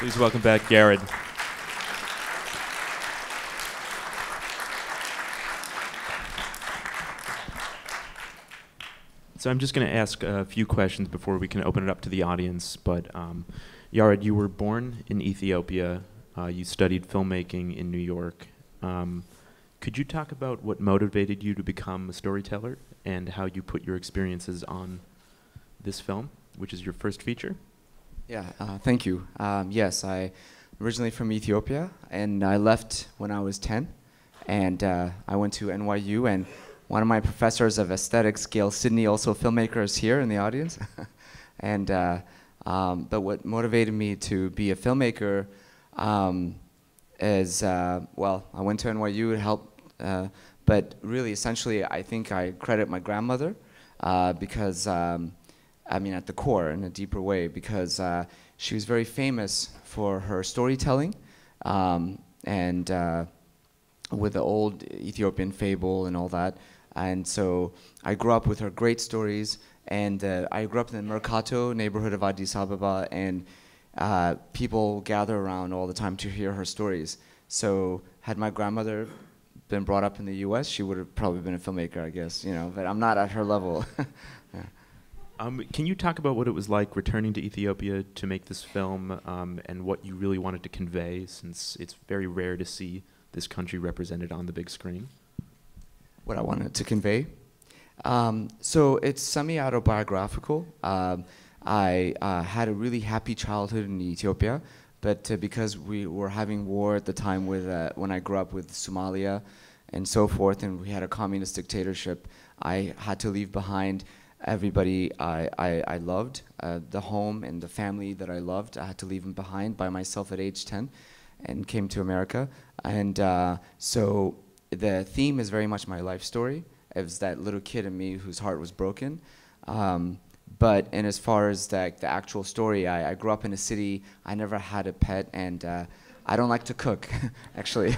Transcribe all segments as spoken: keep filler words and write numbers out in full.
Please welcome back Yared. So I'm just going to ask a few questions before we can open it up to the audience. But um, Yared, you were born in Ethiopia. Uh, you studied filmmaking in New York. Um, could you talk about what motivated you to become a storyteller and how you put your experiences on this film, which is your first feature? Yeah, uh, thank you. Um, yes, I'm originally from Ethiopia, and I left when I was ten, and uh, I went to N Y U, and one of my professors of aesthetics, Gail Sidney, also a filmmaker, is here in the audience. and uh, um, But what motivated me to be a filmmaker um, is, uh, well, I went to N Y U, it helped, uh, but really, essentially, I think I credit my grandmother uh, because um, I mean, at the core, in a deeper way, because uh, she was very famous for her storytelling, um, and uh, with the old Ethiopian fable and all that. And so I grew up with her great stories, and uh, I grew up in the Mercato neighborhood of Addis Ababa, and uh, people gather around all the time to hear her stories. So had my grandmother been brought up in the U S, she would have probably been a filmmaker, I guess, you know, but I'm not at her level. Yeah. Um, can you talk about what it was like returning to Ethiopia to make this film, um, and what you really wanted to convey, since it's very rare to see this country represented on the big screen? What I wanted to convey? Um, so it's semi-autobiographical. Um, I uh, had a really happy childhood in Ethiopia, but uh, because we were having war at the time with, uh, when I grew up with Somalia and so forth, and we had a communist dictatorship, I had to leave behind everybody I, I, I loved, uh, the home and the family that I loved. I had to leave them behind by myself at age ten and came to America. And uh, so the theme is very much my life story. It was that little kid in me whose heart was broken. Um, but and as far as the, the actual story, I, I grew up in a city. I never had a pet, and uh, I don't like to cook, actually.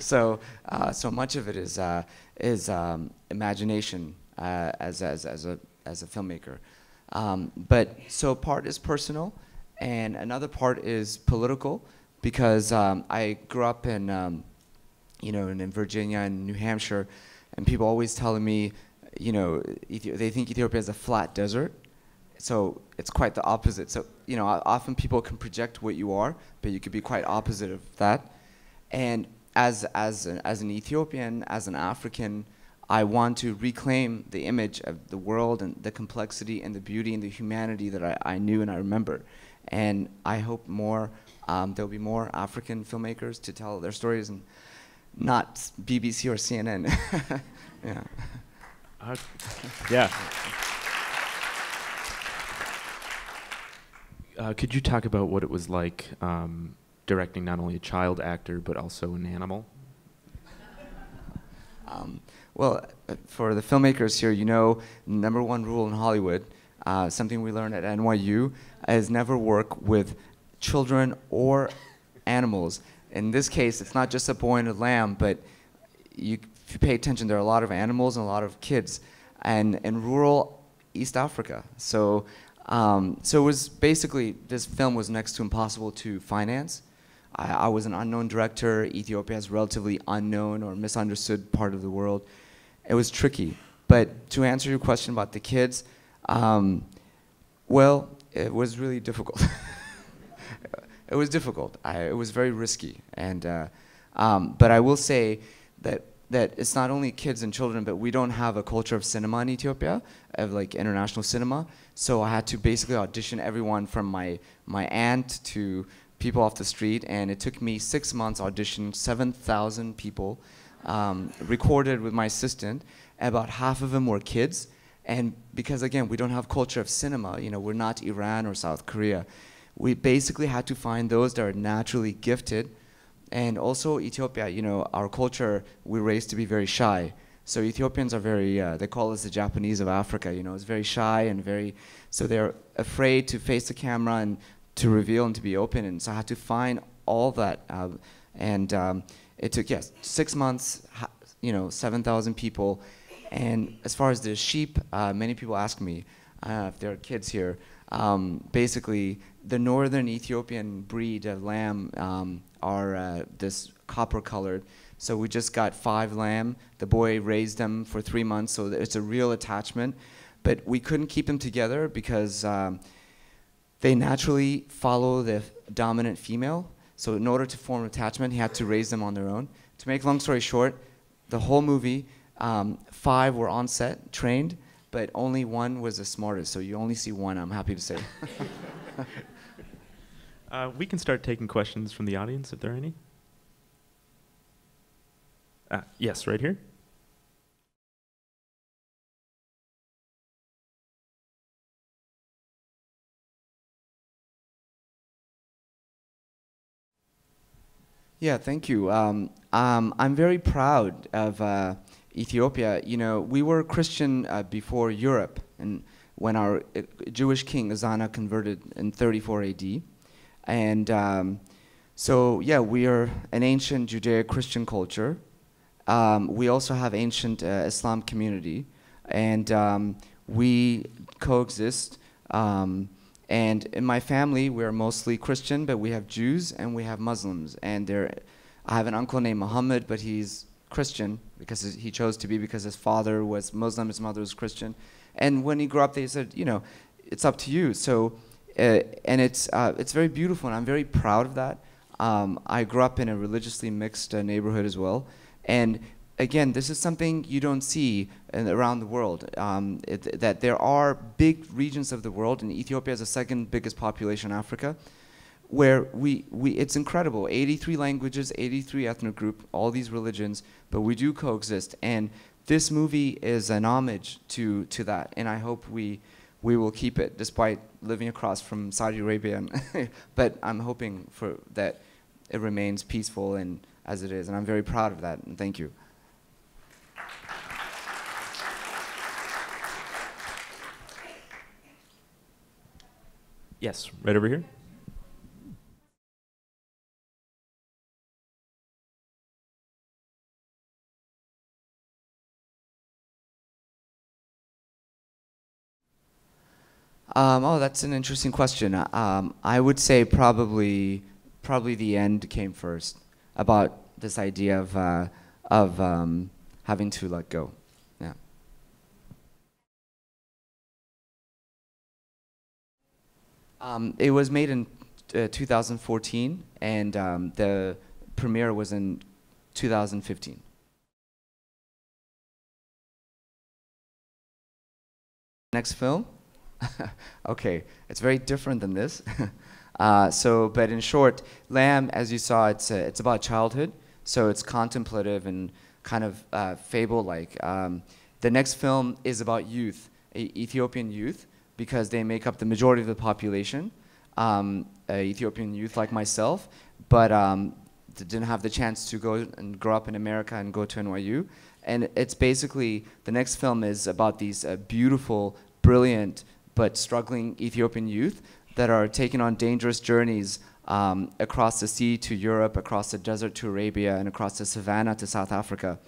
so uh, so much of it is, uh, is um, imagination. Uh, as as as a as a filmmaker, um, but so part is personal, and another part is political, because um, I grew up in um, you know in, in Virginia and New Hampshire, and people always telling me, you know, Ethi they think Ethiopia is a flat desert, so it's quite the opposite. So you know, often people can project what you are, but you could be quite opposite of that. And as as an, as an Ethiopian, as an African, I want to reclaim the image of the world and the complexity and the beauty and the humanity that I, I knew and I remember. And I hope more, um, there'll be more African filmmakers to tell their stories, and not B B C or C N N. Yeah. Uh, yeah. Uh, could you talk about what it was like um, directing not only a child actor, but also an animal? Um, Well, uh, for the filmmakers here, you know, number one rule in Hollywood, uh, something we learned at N Y U, is never work with children or animals. In this case, it's not just a boy and a lamb, but you, if you pay attention, there are a lot of animals and a lot of kids, and in rural East Africa. So, um, so it was basically, this film was next to impossible to finance. I, I was an unknown director. Ethiopia is a relatively unknown or misunderstood part of the world. It was tricky. But to answer your question about the kids, um, well, it was really difficult. It was difficult. I, it was very risky. And, uh, um, but I will say that, that it's not only kids and children, but we don't have a culture of cinema in Ethiopia, of like international cinema. So I had to basically audition everyone from my, my aunt to people off the street. And it took me six months audition, seven thousand people. Um, recorded with my assistant. About half of them were kids, and because again we don't have culture of cinema, you know, we're not Iran or South Korea. We basically had to find those that are naturally gifted, and also Ethiopia, you know, our culture, we're raised to be very shy. So Ethiopians are very, uh, they call us the Japanese of Africa, you know, it's very shy and very, so they're afraid to face the camera and to reveal and to be open, and so I had to find all that, uh, and um, it took, yes, six months, you know, seven thousand people. And as far as the sheep, uh, many people ask me, uh, if there are kids here, um, basically the northern Ethiopian breed of lamb um, are uh, this copper colored. So we just got five lamb. The boy raised them for three months, so it's a real attachment. But we couldn't keep them together because um, they naturally follow the dominant female. So in order to form attachment, he had to raise them on their own. To make long story short, the whole movie, um, five were on set, trained, but only one was the smartest. So you only see one, I'm happy to say. uh, we can start taking questions from the audience, if there are any. Uh, yes, right here. Yeah, thank you. Um, um, I'm very proud of uh, Ethiopia. You know, we were Christian uh, before Europe, and when our uh, Jewish king Azana converted in thirty-four A D, and um, so yeah, we are an ancient Judeo-Christian culture. Um, we also have ancient uh, Islam community, and um, we coexist. Um, And in my family, we're mostly Christian, but we have Jews and we have Muslims. And there, I have an uncle named Muhammad, but he's Christian because he chose to be because his father was Muslim, his mother was Christian. And when he grew up, they said, you know, it's up to you. So, uh, and it's uh, it's very beautiful, and I'm very proud of that. Um, I grew up in a religiously mixed uh, neighborhood as well. And again, this is something you don't see in, around the world, um, it, that there are big regions of the world, and Ethiopia is the second biggest population in Africa, where we, we it's incredible, eighty-three languages, eighty-three ethnic group, all these religions, but we do coexist. And this movie is an homage to, to that, and I hope we, we will keep it, despite living across from Saudi Arabia. But I'm hoping for that it remains peaceful and as it is, and I'm very proud of that, and thank you. Yes, right over here. Um, oh, that's an interesting question. Um, I would say probably, probably the end came first about this idea of uh, of um, having to let go. Um, it was made in uh, two thousand fourteen, and um, the premiere was in two thousand fifteen. Next film? Okay, it's very different than this. uh, so, but in short, Lamb, as you saw, it's uh, it's about childhood, so it's contemplative and kind of uh, fable-like. Um, the next film is about youth, e- Ethiopian youth, because they make up the majority of the population, um, uh, Ethiopian youth like myself, but um, didn't have the chance to go and grow up in America and go to N Y U. And it's basically, the next film is about these uh, beautiful, brilliant, but struggling Ethiopian youth that are taking on dangerous journeys um, across the sea to Europe, across the desert to Arabia, and across the savannah to South Africa.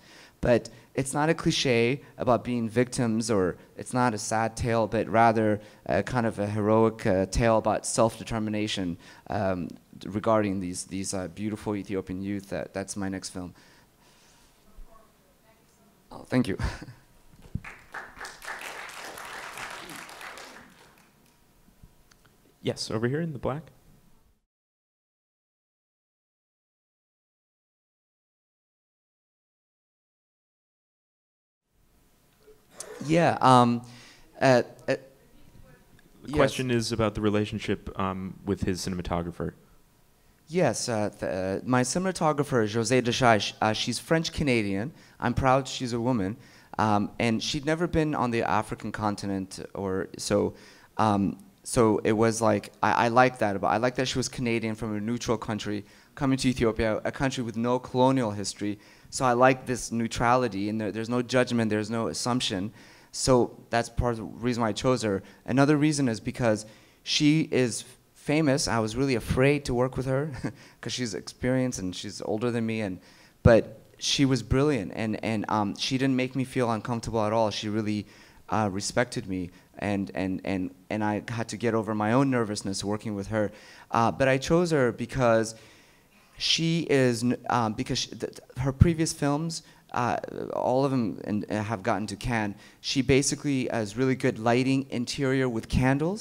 But it's not a cliche about being victims, or it's not a sad tale, but rather a kind of a heroic uh, tale about self-determination um, regarding these, these uh, beautiful Ethiopian youth. That, that's my next film. Oh, thank you. Yes, over here in the black. Yeah. Um, uh, uh, the question yes. is about the relationship um, with his cinematographer. Yes. Uh, uh, my cinematographer, José Deschais, uh, she's French-Canadian. I'm proud she's a woman. Um, and she'd never been on the African continent, or so. Um, so it was like, I, I like that. About, I like that she was Canadian from a neutral country, coming to Ethiopia, a country with no colonial history. So I like this neutrality, and there, there's no judgment, there's no assumption. So that's part of the reason why I chose her. Another reason is because she is famous. I was really afraid to work with her because she's experienced and she's older than me. And but she was brilliant, and and um, she didn't make me feel uncomfortable at all. She really uh, respected me, and, and, and, and I had to get over my own nervousness working with her. Uh, but I chose her because she is, um, because she, th her previous films, Uh, all of them in, uh, have gotten to Cannes. She basically has really good lighting interior with candles,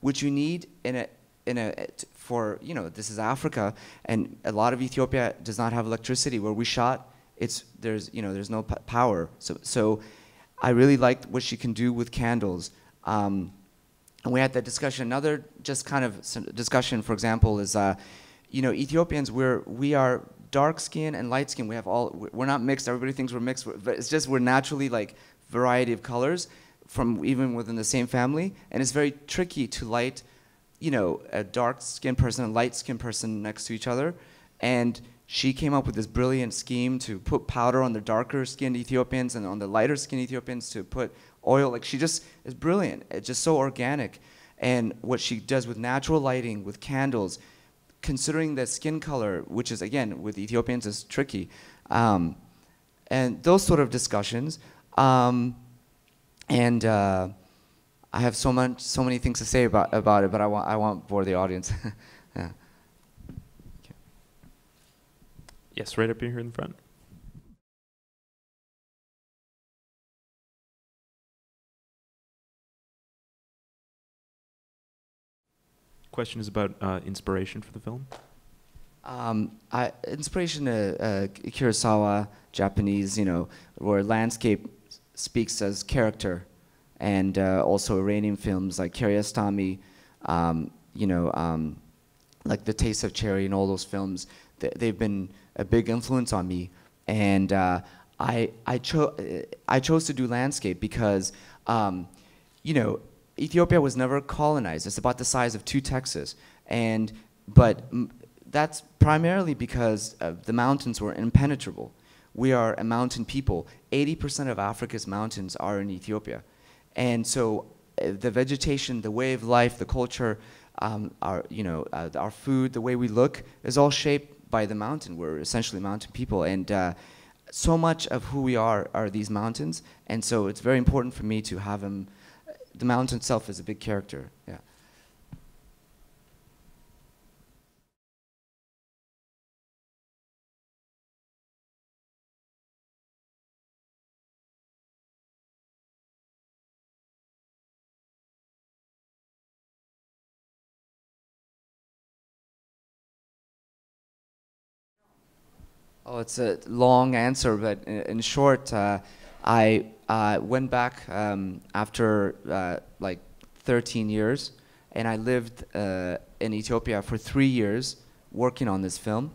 which you need in a in a for you know this is Africa, and a lot of Ethiopia does not have electricity. Where we shot, it's there's you know there's no p power. So so, I really liked what she can do with candles. Um, and we had that discussion. Another just kind of discussion, for example, is uh, you know Ethiopians we're we are. dark skin and light skin, we have all, we're not mixed, everybody thinks we're mixed, but it's just we're naturally like variety of colors from even within the same family, and it's very tricky to light, you know, a dark skin person and light skin person next to each other, and she came up with this brilliant scheme to put powder on the darker skinned Ethiopians and on the lighter skinned Ethiopians to put oil, like she just is brilliant, it's just so organic, and what she does with natural lighting, with candles, considering the skin color, which is again with Ethiopians is tricky, um, and those sort of discussions, um, and uh, I have so much, so many things to say about about it, but I want I won't bore the audience. Yeah. Okay. Yes, right up here in front. Question is about uh, inspiration for the film. Um, I, inspiration to uh, uh, Kurosawa, Japanese, you know, where landscape speaks as character, and uh, also Iranian films like Kiarostami, um, you know, um, like The Taste of Cherry and all those films. Th they've been a big influence on me, and uh, I I chose I chose to do landscape because, um, you know. Ethiopia was never colonized. It's about the size of two Texas, and but m that's primarily because uh, the mountains were impenetrable. We are a mountain people. eighty percent of Africa's mountains are in Ethiopia, and so uh, the vegetation, the way of life, the culture, um, our you know uh, our food, the way we look is all shaped by the mountain. We're essentially mountain people, and uh, so much of who we are are these mountains, and so it's very important for me to have them. The mountain itself is a big character, yeah. Oh, it's a long answer, but in, in short, uh, I uh, went back um, after uh, like thirteen years, and I lived uh, in Ethiopia for three years working on this film,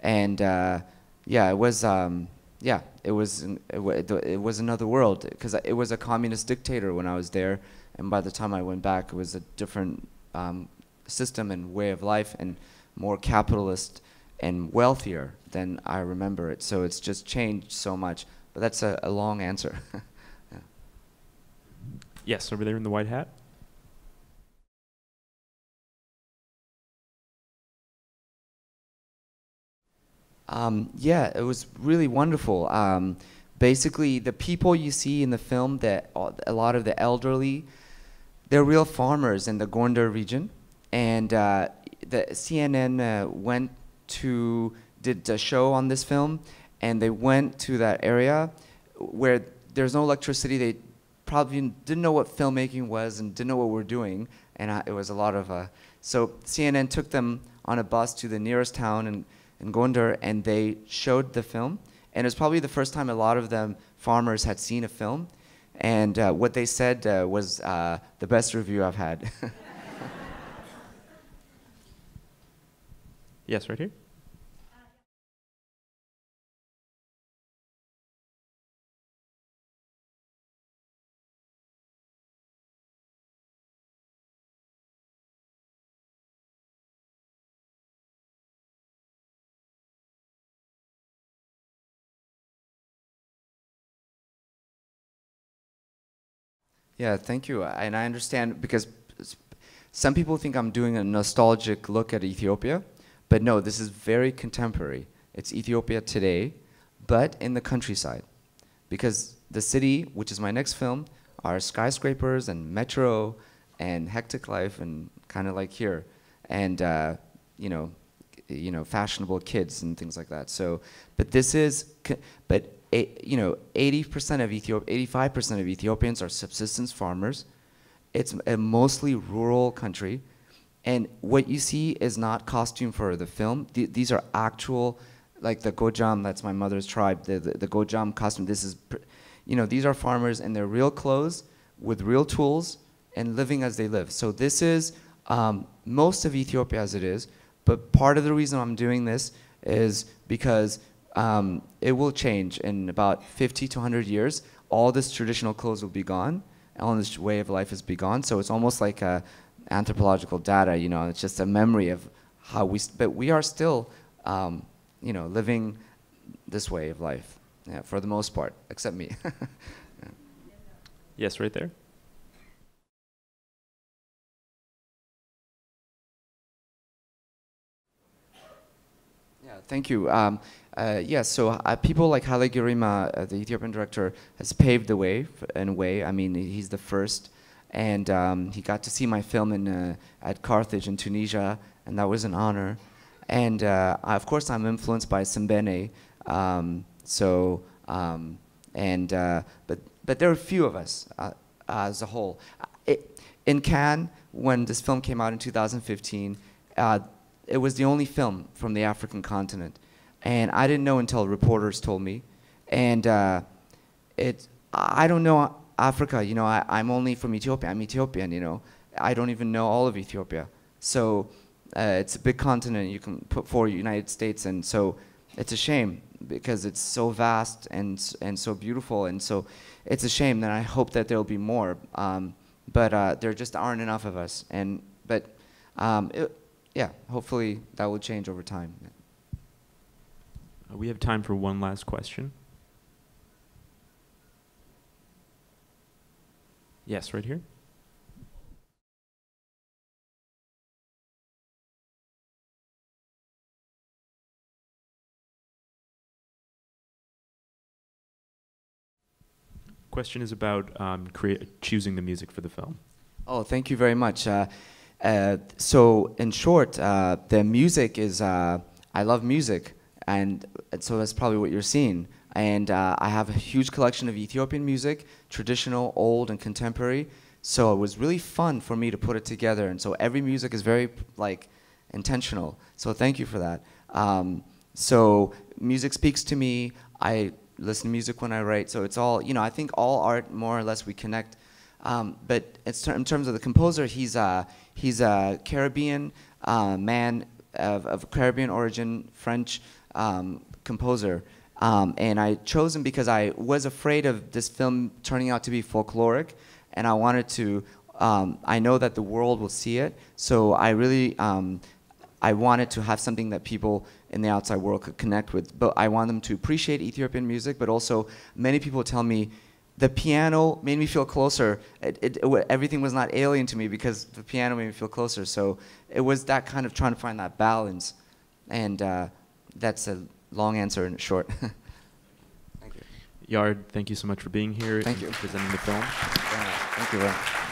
and uh, yeah, it was um, yeah, it was an, it, w it was another world because it was a communist dictator when I was there, and by the time I went back, it was a different um, system and way of life and more capitalist and wealthier than I remember it. So it's just changed so much. But that's a, a long answer. Yeah. Yes, over there in the white hat. Um, yeah, it was really wonderful. Um, basically, the people you see in the film, that a lot of the elderly, they're real farmers in the Gondar region, and uh, the C N N uh, went to did a show on this film. And they went to that area where there's no electricity. They probably didn't know what filmmaking was and didn't know what we were doing. And I, it was a lot of, uh, so C N N took them on a bus to the nearest town in, in Gondar, and they showed the film. And it was probably the first time a lot of them farmers had seen a film. And uh, what they said uh, was uh, the best review I've had. Yes, right here. Yeah, thank you. I, and I understand, because some people think I'm doing a nostalgic look at Ethiopia, but no, this is very contemporary. It's Ethiopia today, but in the countryside. Because the city, which is my next film, are skyscrapers and metro and hectic life and kind of like here, and uh, you know, you know, fashionable kids and things like that. So, but this is, but it, you know, eighty percent of Ethiopia, eighty-five percent of Ethiopians are subsistence farmers. It's a mostly rural country, and what you see is not costume for the film. Th these are actual, like the Gojam, that's my mother's tribe, the, the, the Gojam costume. This is, you know, these are farmers in their real clothes with real tools and living as they live. So this is um, most of Ethiopia as it is, but part of the reason I'm doing this is because um, it will change in about fifty to a hundred years. All this traditional clothes will be gone, all this way of life is be gone. So it's almost like a anthropological data, you know, it's just a memory of how we, but we are still, um, you know, living this way of life, yeah, for the most part, except me. Yeah. Yes, right there. Yeah, thank you. Um, uh, yeah, so uh, people like Haile Girima, uh, the Ethiopian director, has paved the way, in a way. I mean, he's the first. And um, he got to see my film in, uh, at Carthage in Tunisia, and that was an honor. And uh, I, of course, I'm influenced by Sembene. Um, so, um, and, uh, but, but there are a few of us uh, as a whole. It, in Cannes, when this film came out in two thousand fifteen, uh, it was the only film from the African continent. And I didn't know until reporters told me. And uh, it, I don't know Africa, you know, I, I'm only from Ethiopia, I'm Ethiopian, you know. I don't even know all of Ethiopia. So uh, it's a big continent, you can put for United States, and so it's a shame because it's so vast and, and so beautiful, and so it's a shame that I hope that there'll be more. Um, but uh, there just aren't enough of us. And, but, um, it, yeah, hopefully that will change over time. Uh, we have time for one last question. Yes, right here. Question is about um, create, choosing the music for the film. Oh, thank you very much. Uh, Uh, so in short, uh, the music is, uh, I love music, and so that's probably what you're seeing. And uh, I have a huge collection of Ethiopian music, traditional, old, and contemporary. So it was really fun for me to put it together. And so every music is very like intentional. So thank you for that. Um, so music speaks to me. I listen to music when I write. So it's all, you know, I think all art, more or less, we connect. Um, but it's ter in terms of the composer, he's a, he's a Caribbean uh, man of, of Caribbean origin, French um, composer. Um, and I chose him because I was afraid of this film turning out to be folkloric, and I wanted to, um, I know that the world will see it, so I really, um, I wanted to have something that people in the outside world could connect with. But I want them to appreciate Ethiopian music, but also many people tell me, the piano made me feel closer. It, it, it, everything was not alien to me because the piano made me feel closer. So it was that kind of trying to find that balance. And uh, that's a long answer in short. Thank you. Yared, thank you so much for being here. Thank you. Presenting the film. Yeah, thank you very much.